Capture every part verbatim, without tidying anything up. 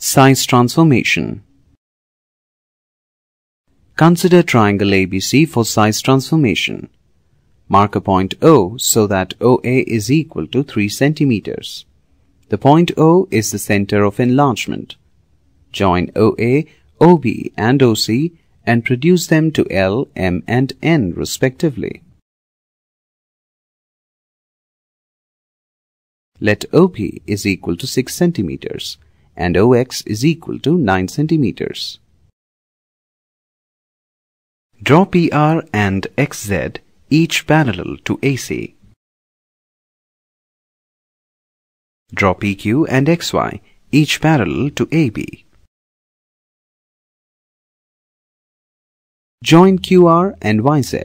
Size transformation. Consider triangle A B C for size transformation. Mark a point O so that O A is equal to three centimeters. The point O is the center of enlargement. Join O A, O B and O C and reduce them to L, M and N respectively. Let O P is equal to six centimeters and O X is equal to nine centimeters. Draw P R and X Z each parallel to A C. Draw P Q and X Y each parallel to A B. Join Q R and Y Z.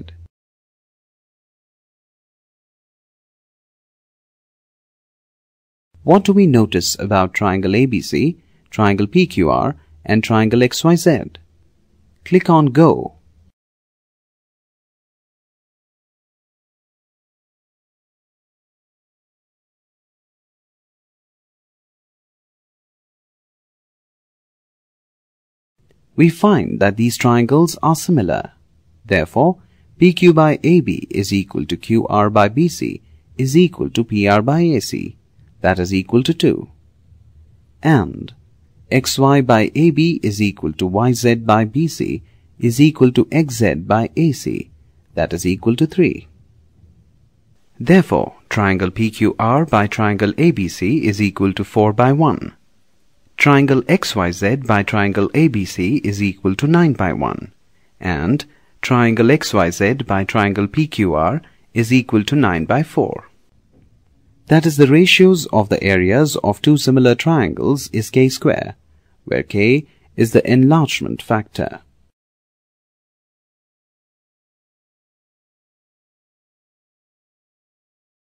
What do we notice about triangle A B C, triangle P Q R and triangle X Y Z? Click on Go. We find that these triangles are similar. Therefore, P Q by A B is equal to Q R by B C is equal to P R by A C. That is equal to two. And X Y by A B is equal to Y Z by B C is equal to X Z by A C. That is equal to three. Therefore, triangle P Q R by triangle A B C is equal to four by one. Triangle X Y Z by triangle A B C is equal to nine by one. And triangle X Y Z by triangle P Q R is equal to nine by four. That is, the ratios of the areas of two similar triangles is k square, where k is the enlargement factor.